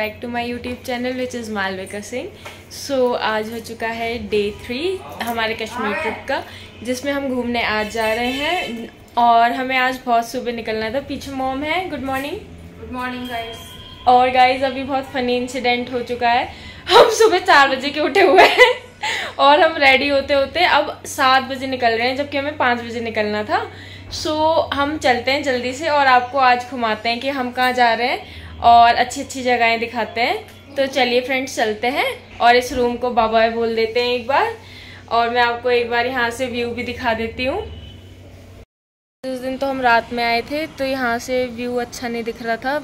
Back to my YouTube channel which is Malvika Singh. So आज हो चुका है day 3 हमारे कश्मीर ट्रिप का, जिसमें हम घूमने आज जा रहे हैं और हमें आज बहुत सुबह निकलना था। पीछे मोम है। Good morning guys. और गाइस अभी बहुत फनी इंसिडेंट हो चुका है। हम सुबह 4 बजे के उठे हुए हैं और हम रेडी होते होते अब 7 बजे निकल रहे हैं, जबकि हमें 5 बजे निकलना था। सो हम चलते हैं जल्दी से और आपको आज घुमाते हैं कि हम कहाँ जा रहे हैं और अच्छी अच्छी जगहें दिखाते हैं। तो चलिए फ्रेंड्स चलते हैं और इस रूम को बाय बाय बोल देते हैं एक बार, और मैं आपको एक बार यहाँ से व्यू भी दिखा देती हूँ। उस दिन तो हम रात में आए थे तो यहाँ से व्यू अच्छा नहीं दिख रहा था,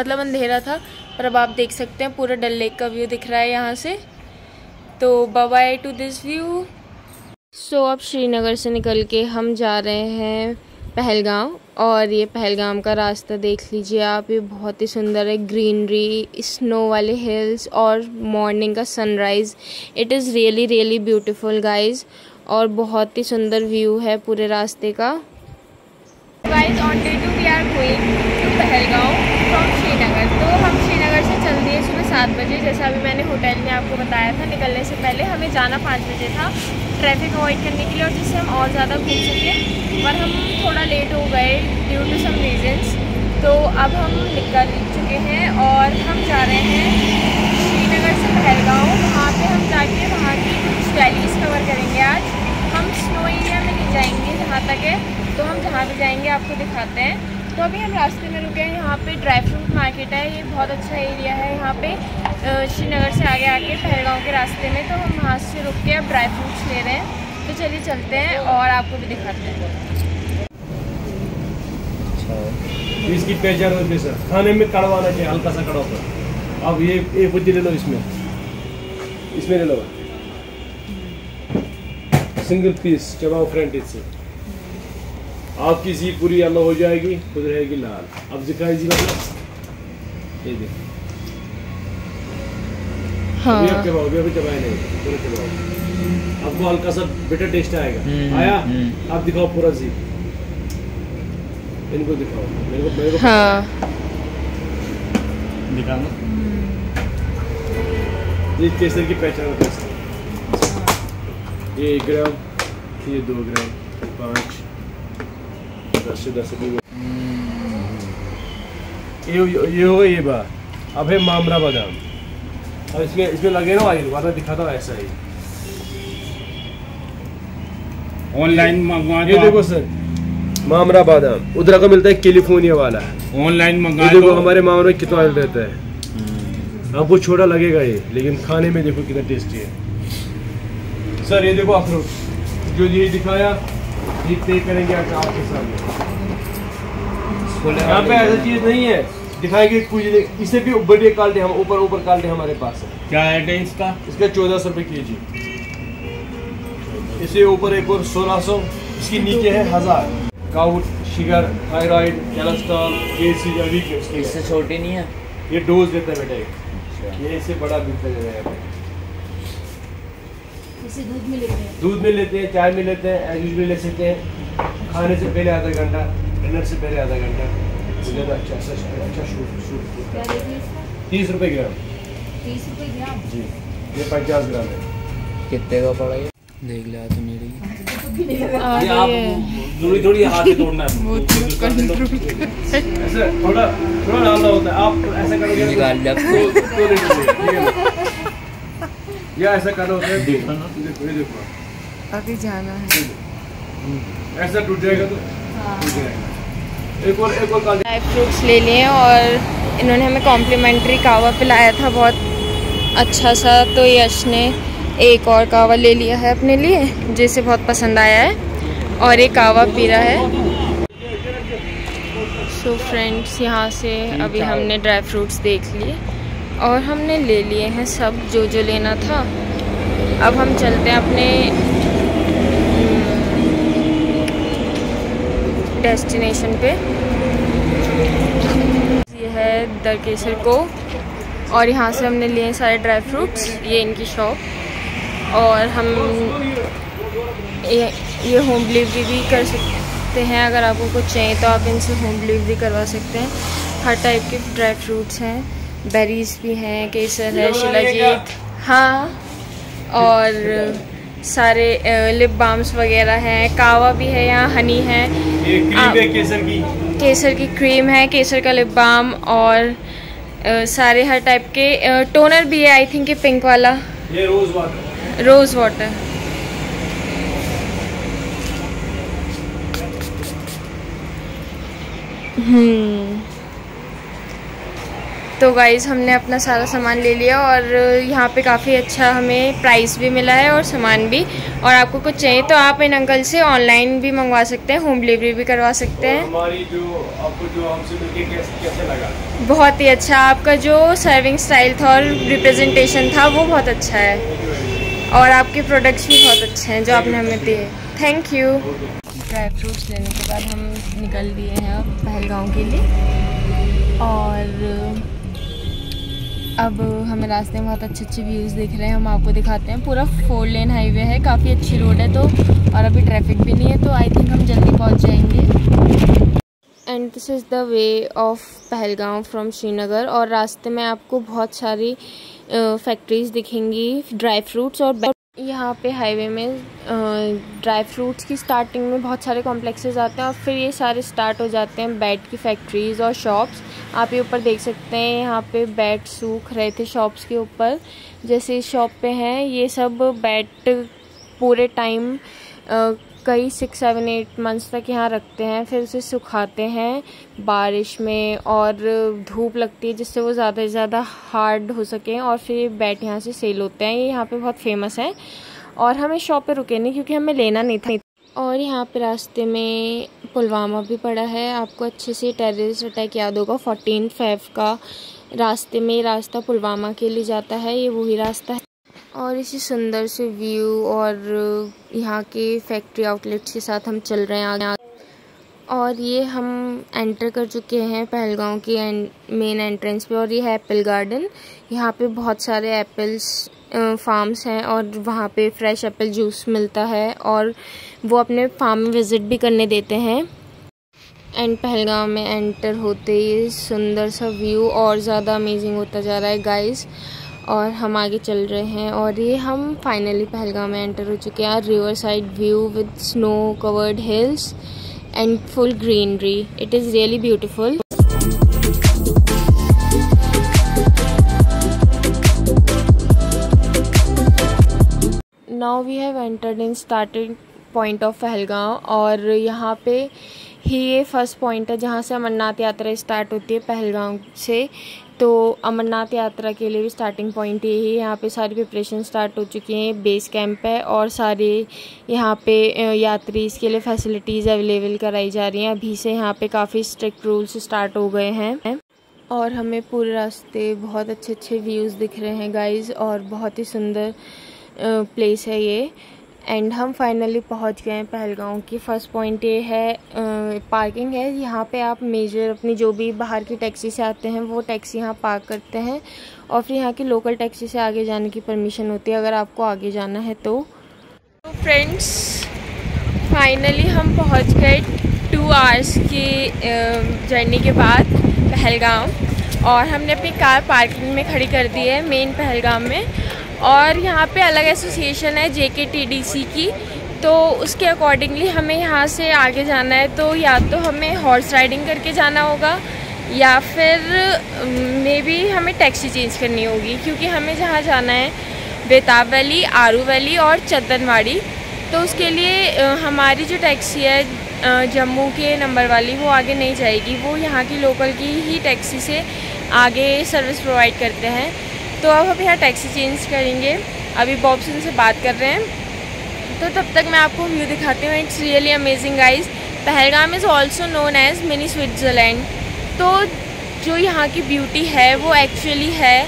मतलब अंधेरा था, पर अब आप देख सकते हैं पूरा डल लेक का व्यू दिख रहा है यहाँ से। तो bye bye to this view. So अब श्रीनगर से निकल के हम जा रहे हैं पहलगाम, और ये पहलगाम का रास्ता देख लीजिए आप, ये बहुत ही सुंदर है। ग्रीनरी, स्नो वाले हिल्स और मॉर्निंग का sunrise, it is really beautiful guys, और बहुत ही सुंदर व्यू है पूरे रास्ते का। Guys on day 2 we are going to Pahalgam from Srinagar. तो हम श्रीनगर से चल दिए सुबह 7 बजे, जैसा अभी मैंने होटल में आपको बताया था। निकलने से पहले हमें जाना 5 बजे था, ट्रैफिक अवॉइड करने के लिए और जिससे हम और ज़्यादा घूम सकें, पर हम थोड़ा लेट हो गए ड्यू टू सम रीजंस। तो अब हम निकल चुके हैं और हम जा रहे हैं श्रीनगर से पहलगाम। वहाँ पे हम जाके वहाँ की कुछ वैलीज़ कवर करेंगे। आज हम स्नो एरिया में नहीं जाएंगे जहाँ तक है, तो हम जहाँ भी जाएंगे आपको दिखाते हैं। तो अभी हम रास्ते में रुके हैं, यहाँ पे ड्राई फ्रूट मार्केट है, ये बहुत अच्छा एरिया है। यहाँ पे श्रीनगर से आगे आके पहलगाम के रास्ते में, तो हम वहाँ से रुक के अब ड्राई फ्रूट्स ले रहे हैं। तो चलिए चलते हैं और आपको भी दिखाते हैं। इसकी पहचान होती है सर, खाने में कड़वा ना चाहिए, हल्का सा कड़वा होता। अब ये बुद्धि ले लो, इसमें ले लो सिंगल पीस चबाओ फ्रेंड, इससे आपकी जी पूरी अलग हो जाएगी, खुद रहेगी लाल। अब दिखाई जी ये देखो, हाँ अभी चबाए नहीं, पूरा चबाओ, आपको हल्का सा बेटर टेस्ट आएगा। आया? आप दिखाओ पूरा जी, इनको दिखाओ, मेरे को हाँ दिखाओ। ये केसर की पहचान कैसे, ये 1 ग्राम, ये 2 ग्राम, 5 ये हो गई ये बात। अब है मामरा बादाम, अब इसमें लगे ना ऑयल, वरना दिखाता हूँ ऐसा ही ऑनलाइन मंगवा। ये देखो सर मामरा बादाम उधर का मिलता है, कैलिफोर्निया वाला ऑनलाइन मंगवा। देखो हमारे मामरे में कितना ऑयल रहता है, आपको छोटा लगेगा ये, लेकिन खाने में देखो कितना टेस्टी है। सर ये देखो अखरोट, जो ये दिखाया तय करेंगे आपके सामने। यहाँ पे ऐसा चीज नहीं है दिखाएगी कुछ नहीं, इससे भी बढ़िया क्वालिटी हम ऊपर क्वालिटी हमारे पास है। क्या है इसका? 1400 रुपये kg। इससे ऊपर एक और 1600, इसके नीचे है 1000। काउट, शुगर, थायराइड, कोलेस्ट्रॉल, केसीज, इससे छोटी नहीं है ये, डोज देता है बेटा, ये इससे बड़ा बिकता है। दूध में लेते हैं, चाय में लेते हैं, एग में ले सकते हैं। खाने से पहले आधा घंटा, डिनर से पहले आधा घंटा। अच्छा 30 रुपये ग्राम जी, ये 50 ग्राम है। कितने का पड़ा ये देख लिया तो मेरे, आप थोड़ी हाथ तोड़ना है, थोड़ा थोड़ा डालना होता है, आप ऐसा करोगे निकाल लिया या ऐसा कर होता है। देखो अभी जाना है, ऐसा टूट जाएगा तो टूट जाएगा। एक और ड्राई फ्रूट्स ले लिए और इन्होंने हमें कॉम्प्लीमेंट्री कावा पिलाया था बहुत अच्छा सा, तो यश ने एक और कावा ले लिया है अपने लिए, जिसे बहुत पसंद आया है और ये कावा पी रहा है। सो फ्रेंड्स यहाँ से अभी हमने ड्राई फ्रूट्स देख लिए और हमने ले लिए हैं सब जो लेना था। अब हम चलते हैं अपने डेस्टिनेशन पे। ये है दर केसर को, और यहाँ से हमने लिए सारे ड्राई फ्रूट्स, ये इनकी शॉप। और हम ये होम डिलीवरी भी कर सकते हैं, अगर आपको कुछ चाहिए तो आप इनसे होम डिलीवरी करवा सकते हैं। हर टाइप के ड्राई फ्रूट्स हैं, बेरीज भी हैं, केसर है, शिलाजीत, हाँ, और सारे लिप बाम्स वगैरह हैं, कावा भी है यहाँ, हनी है, ये क्रीम है केसर की क्रीम है, केसर का लिप बाम और सारे हर टाइप के टोनर भी है। आई थिंक ये पिंक वाला ये रोज़ वाटर। तो गाइज़ हमने अपना सारा सामान ले लिया और यहाँ पे काफ़ी अच्छा हमें प्राइस भी मिला है और सामान भी। और आपको कुछ चाहिए तो आप इन अंकल से ऑनलाइन भी मंगवा सकते हैं, होम डिलीवरी भी करवा सकते हैं। हमारी जो हमसे मिलके कैसे लगा? बहुत ही अच्छा, आपका जो सर्विंग स्टाइल था और रिप्रेजेंटेशन था वो बहुत अच्छा है और आपके प्रोडक्ट्स भी बहुत अच्छे हैं जो आपने हमें दिए। Thank you. ड्राई फ्रूट्स लेने के बाद हम निकल दिए हैं अब पहलगाँव के लिए और अब हमें रास्ते में बहुत अच्छे व्यूज़ दिख रहे हैं, हम आपको दिखाते हैं। पूरा 4 लेन हाईवे है, काफ़ी अच्छी रोड है तो, और अभी ट्रैफिक भी नहीं है तो आई थिंक हम जल्दी पहुंच जाएंगे। And this is the way of Pahalgam from Srinagar. और रास्ते में आपको बहुत सारी फैक्ट्रीज़ दिखेंगी ड्राई फ्रूट्स और यहाँ पे हाईवे में ड्राई फ्रूट्स की स्टार्टिंग में बहुत सारे कॉम्प्लेक्सेस आते हैं और फिर ये सारे स्टार्ट हो जाते हैं बैट की फैक्ट्रीज़ और शॉप्स। आप ये ऊपर देख सकते हैं यहाँ पे बैट सूख रहे थे शॉप्स के ऊपर, जैसे इस शॉप पे हैं ये सब बैट पूरे टाइम कई 6-7-8 मंथ्स तक यहाँ रखते हैं, फिर उसे सुखाते हैं बारिश में और धूप लगती है जिससे वो ज़्यादा से ज़्यादा हार्ड हो सके और फिर बैट यहाँ से सेल होते हैं। ये यहाँ पे बहुत फेमस है और हमें शॉप पे रुके नहीं क्योंकि हमें लेना नहीं था। और यहाँ पे रास्ते में पुलवामा भी पड़ा है, आपको अच्छे से टेररिस्ट अटैक याद होगा 14 फेब का। रास्ते में रास्ता पुलवामा के लिए जाता है, ये वही रास्ता है। और इसी सुंदर से व्यू और यहाँ के फैक्ट्री आउटलेट्स के साथ हम चल रहे हैं आगे। और ये हम एंटर कर चुके हैं पहलगाम की मेन एंट्रेंस पे और ये है एप्पल गार्डन। यहाँ पे बहुत सारे एप्पल्स फार्म्स हैं और वहाँ पे फ्रेश एप्पल जूस मिलता है और वो अपने फार्म में विज़िट भी करने देते हैं। एंड पहलगाम में एंटर होते ही सुंदर सा व्यू और ज़्यादा अमेजिंग होता जा रहा है गाइज़ और हम आगे चल रहे हैं। और ये हम फाइनली पहलगाम में एंटर हो चुके हैं। River side view with snow covered hills and full greenery, it is really beautiful. Now we have entered in starting point of Pahalgam और यहाँ पे ही ये फर्स्ट पॉइंट है जहाँ से अमरनाथ यात्रा स्टार्ट होती है पहलगाम से। तो अमरनाथ यात्रा के लिए भी स्टार्टिंग पॉइंट यही है। यहाँ पे सारी प्रिपरेशन स्टार्ट हो चुकी है, बेस कैंप है और सारे यहाँ पे यात्री इसके लिए फैसिलिटीज़ अवेलेबल कराई जा रही हैं। अभी से यहाँ पे काफ़ी स्ट्रिक्ट रूल्स स्टार्ट हो गए हैं और हमें पूरे रास्ते बहुत अच्छे व्यूज़ दिख रहे हैं गाइज़ और बहुत ही सुंदर प्लेस है ये। एंड हम फाइनली पहुंच गए हैं पहलगाम की। फ़र्स्ट पॉइंट ये है पार्किंग है, यहाँ पे आप मेजर अपनी जो भी बाहर की टैक्सी से आते हैं वो टैक्सी यहाँ पार्क करते हैं और फिर यहाँ की लोकल टैक्सी से आगे जाने की परमिशन होती है अगर आपको आगे जाना है तो। फ्रेंड्स फाइनली हम पहुँच गए 2 आवर्स की जर्नी के बाद पहलगाम और हमने अपनी कार पार्किंग में खड़ी कर दी है मेन पहलगाम में। और यहाँ पे अलग एसोसिएशन है JKTDC की, तो उसके अकॉर्डिंगली हमें यहाँ से आगे जाना है तो या तो हमें हॉर्स राइडिंग करके जाना होगा या फिर मे बी हमें टैक्सी चेंज करनी होगी क्योंकि हमें जहाँ जाना है बेताब वैली, आरू वैली और चंदनवाड़ी, तो उसके लिए हमारी जो टैक्सी है जम्मू के नंबर वाली वो आगे नहीं जाएगी, वो यहाँ की लोकल की ही टैक्सी से आगे सर्विस प्रोवाइड करते हैं। तो अब हम यहाँ टैक्सी चेंज करेंगे, अभी बॉब सिंह से बात कर रहे हैं। तो तब तक मैं आपको व्यू दिखाती हूँ, it's really amazing guys. Pahalgam is also known as mini Switzerland, तो जो यहाँ की ब्यूटी है वो एक्चुअली है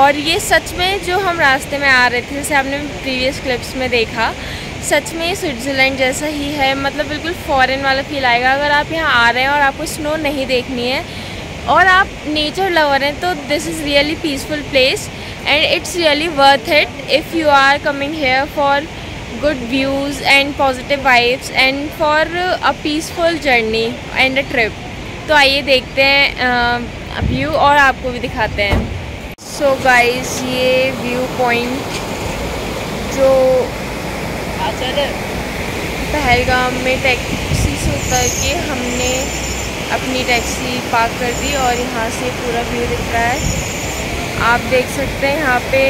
और ये सच में जो हम रास्ते में आ रहे थे जैसे आपने प्रीवियस क्लिप्स में देखा, सच में स्विट्ज़रलैंड जैसा ही है, मतलब बिल्कुल फॉरेन वाला फील आएगा। अगर आप यहाँ आ रहे हैं और आपको स्नो नहीं देखनी है और आप नेचर लवर हैं तो this is really peaceful place and it's really worth it if you are coming here for good views and positive vibes and for a peaceful journey and a trip. तो आइए देखते हैं view और आपको भी दिखाते हैं। सो गाइस, ये व्यू पॉइंट जो पहलगाम में टैक्सी से उतर के हमने अपनी टैक्सी पार्क कर दी और यहाँ से पूरा व्यू दिख रहा है। आप देख सकते हैं यहाँ पे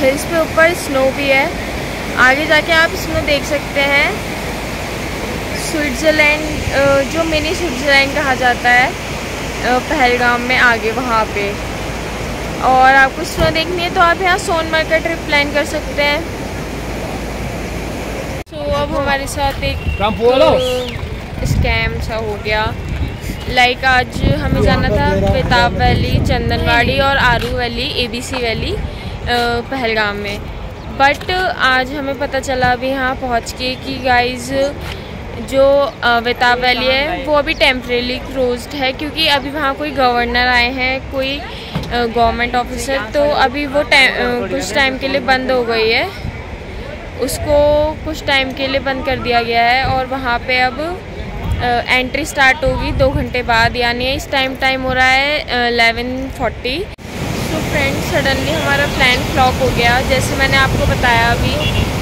हिल्स पे ऊपर स्नो भी है। आगे जाके आप स्नो देख सकते हैं। स्विट्ज़रलैंड जो मिनी स्विट्ज़रलैंड कहा जाता है पहलगाम में, आगे वहाँ पे। और आपको स्नो देखनी है तो आप यहाँ सोनमर्ग का ट्रिप प्लान कर सकते हैं। तो अब हमारे साथ एक स्कैम सा हो गया। लाइक आज हमें जाना था बेताब वैली, चंदनवाड़ी और Aru valley, ABC valley Pahalgam में। बट आज हमें पता चला अभी यहाँ पहुँच के कि गाइज़ जो बेताब वैली है वो अभी टेम्परेली क्लोज्ड है, क्योंकि अभी वहाँ कोई गवर्नर आए हैं, कोई गवर्नमेंट ऑफिसर, तो अभी वो कुछ टाइम के लिए बंद हो गई है, उसको कुछ टाइम के लिए बंद कर दिया गया है। और वहाँ पे अब एंट्री स्टार्ट होगी 2 घंटे बाद, यानी इस टाइम हो रहा है 11:40। तो फ्रेंड्स, सडनली हमारा प्लान फ्लॉप हो गया। जैसे मैंने आपको बताया अभी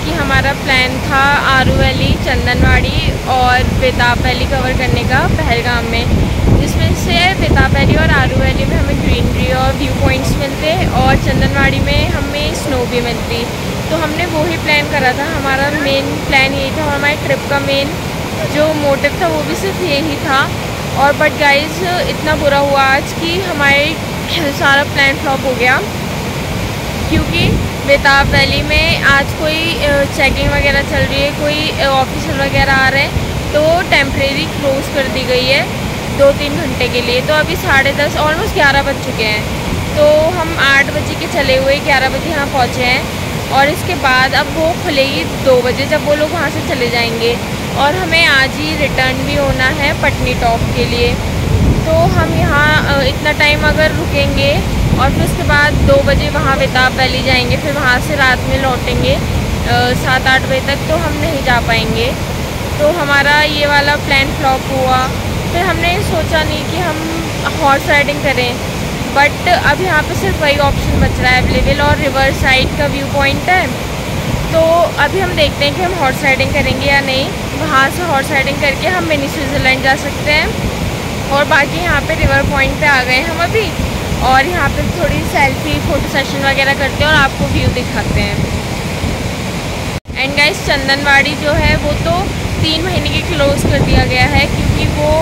कि हमारा प्लान था आरू वैली, चंदनवाड़ी और बेताब वैली कवर करने का पहलगाम में, जिसमें से बेताब वैली और आरू वैली में हमें ग्रीनरी और व्यू पॉइंट्स मिलते और चंदनवाड़ी में हमें स्नो भी मिलती। तो हमने वो ही प्लान करा था, हमारा मेन प्लान यही था। हमारे ट्रिप का मेन जो मोटिव था वो भी सिर्फ यही था। और बट गाइज़, इतना बुरा हुआ आज कि हमारे सारा प्लान फ्लॉप हो गया, क्योंकि बेताब वैली में आज कोई चेकिंग वगैरह चल रही है, कोई ऑफिसर वगैरह आ रहे हैं, तो टेम्परेरी क्लोज कर दी गई है 2-3 घंटे के लिए। तो अभी 10:30 ऑलमोस्ट 11 बज चुके हैं, तो हम 8 बजे के चले हुए 11 बजे यहाँ पहुँचे हैं। और इसके बाद अब वो खुलेगी 2 बजे, जब वो लोग वहाँ से चले जाएंगे। और हमें आज ही रिटर्न भी होना है पटनी टॉप के लिए, तो हम यहाँ इतना टाइम अगर रुकेंगे और फिर उसके बाद 2 बजे वहाँ बेताब वैली जाएंगे, फिर वहाँ से रात में लौटेंगे 7-8 बजे तक, तो हम नहीं जा पाएंगे। तो हमारा ये वाला प्लान फ्लॉप हुआ। फिर हमने सोचा नहीं कि हम हॉर्स राइडिंग करें, बट अब यहाँ पे सिर्फ वही ऑप्शन बच रहा है अवेलेबल, और रिवर साइड का व्यू पॉइंट है। तो अभी हम देखते हैं कि हम हॉर्स राइडिंग करेंगे या नहीं। वहाँ से हॉर्स राइडिंग करके हम मिनी स्विट्ज़रलैंड जा सकते हैं। और बाकी यहाँ पर रिवर पॉइंट पर आ गए हम अभी, और यहाँ पे थोड़ी सेल्फी फ़ोटो सेशन वगैरह करते हैं और आपको व्यू दिखाते हैं। एंड गाइस, चंदनवाड़ी जो है वो तो 3 महीने के क्लोज़ कर दिया गया है, क्योंकि वो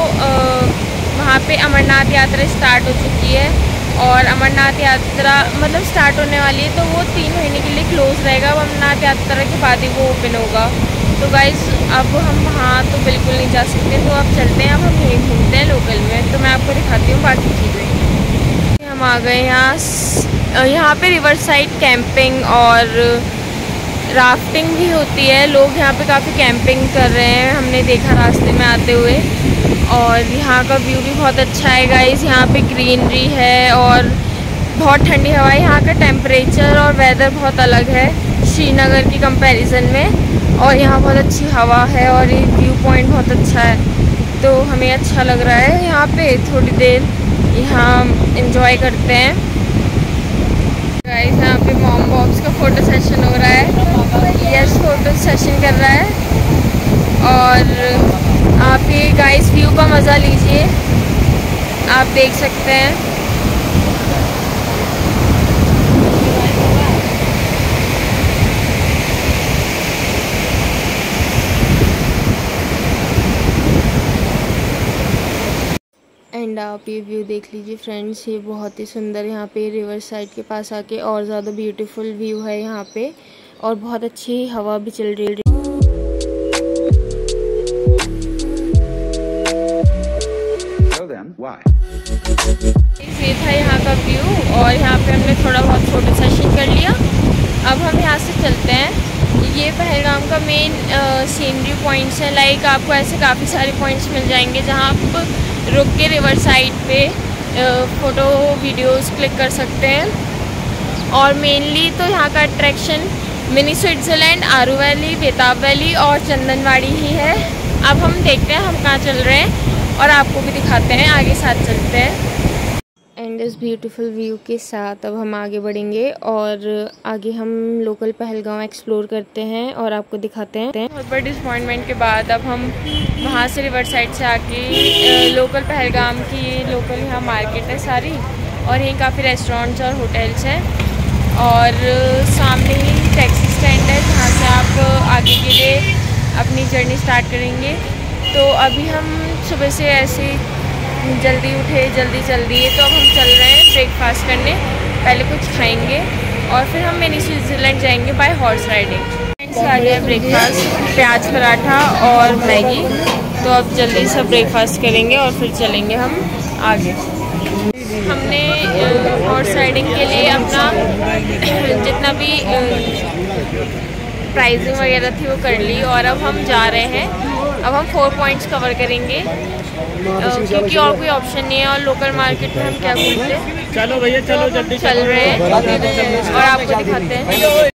वहाँ पे अमरनाथ यात्रा स्टार्ट हो चुकी है, और अमरनाथ यात्रा मतलब स्टार्ट होने वाली है, तो वो 3 महीने के लिए क्लोज़ रहेगा। अब अमरनाथ यात्रा के बाद ही वो ओपन होगा। तो गाइस, अब हम वहाँ तो बिल्कुल नहीं जा सकते, तो अब चलते हैं, अब हम यहीं घूमते हैं लोकल में। तो मैं आपको दिखाती हूँ बाकी चीज़ें। हम आ गए यहाँ पे रिवर साइड कैंपिंग और राफ्टिंग भी होती है। लोग यहाँ पे काफ़ी कैंपिंग कर रहे हैं, हमने देखा रास्ते में आते हुए। और यहाँ का व्यू भी बहुत अच्छा है गाइज़, यहाँ पे ग्रीनरी है और बहुत ठंडी हवा है। यहाँ का टेम्परेचर और वेदर बहुत अलग है श्रीनगर की कंपैरिजन में, और यहाँ बहुत अच्छी हवा है और ये व्यू पॉइंट बहुत अच्छा है, तो हमें अच्छा लग रहा है। यहाँ पे थोड़ी देर यहाँ एंजॉय करते हैं। गाइस, यहाँ पे मॉम बॉब्स का फ़ोटो सेशन हो रहा है, यस फ़ोटो सेशन कर रहा है। और आप ये गाइस व्यू का मज़ा लीजिए, आप देख सकते हैं। एंड आप ये व्यू देख लीजिए फ्रेंड्स, ये बहुत ही सुंदर। यहाँ पे रिवर साइड के पास आके और ज़्यादा ब्यूटीफुल व्यू है यहाँ पे, और बहुत अच्छी हवा भी चल रही है। ये था यहाँ का व्यू, और यहाँ पे हमने थोड़ा बहुत फोटो सेशन कर लिया। अब हम यहाँ से चलते हैं। ये पहलगाम का मेन सीनरी पॉइंट्स है। लाइक आपको ऐसे काफ़ी सारे पॉइंट्स मिल जाएंगे जहाँ आप रुक के रिवर साइड पे फ़ोटो वीडियोस क्लिक कर सकते हैं। और मेनली तो यहाँ का attraction mini Switzerland, Aru valley, Betaab valley और चंदनवाड़ी ही है। अब हम देखते हैं हम कहाँ चल रहे हैं और आपको भी दिखाते हैं, आगे साथ चलते हैं। एंड इस ब्यूटीफुल व्यू के साथ अब हम आगे बढ़ेंगे और आगे हम लोकल पहलगांव एक्सप्लोर करते हैं और आपको दिखाते हैं। बहुत बड़ी डिसअपॉइंटमेंट के बाद अब हम वहाँ से रिवर साइड से आके लोकल पहलगाम की लोकल यहाँ मार्केट है सारी और यहीं काफ़ी रेस्टोरेंट्स और होटल्स हैं और सामने ही टैक्सी स्टैंड है जहाँ से आप आगे के लिए अपनी जर्नी स्टार्ट करेंगे। तो अभी हम सुबह से ऐसे जल्दी उठे जल्दी तो अब हम चल रहे हैं ब्रेकफास्ट करने, पहले कुछ खाएंगे और फिर हम मिनी स्विट्ज़रलैंड जाएंगे बाय हॉर्स राइडिंग। आ गया ब्रेकफास्ट, प्याज पराठा और मैगी। तो अब जल्दी से ब्रेकफास्ट करेंगे और फिर चलेंगे हम आगे। हमने हॉर्स राइडिंग के लिए अपना जितना भी प्राइजिंग वगैरह थी वो कर ली और अब हम जा रहे हैं। अब हम 4 पॉइंट्स कवर करेंगे क्योंकि और कोई ऑप्शन नहीं है और लोकल मार्केट में हम क्या घूमते हैं। चलो भैया चलो जल्दी चल रहे हैं और आपको दिखाते हैं।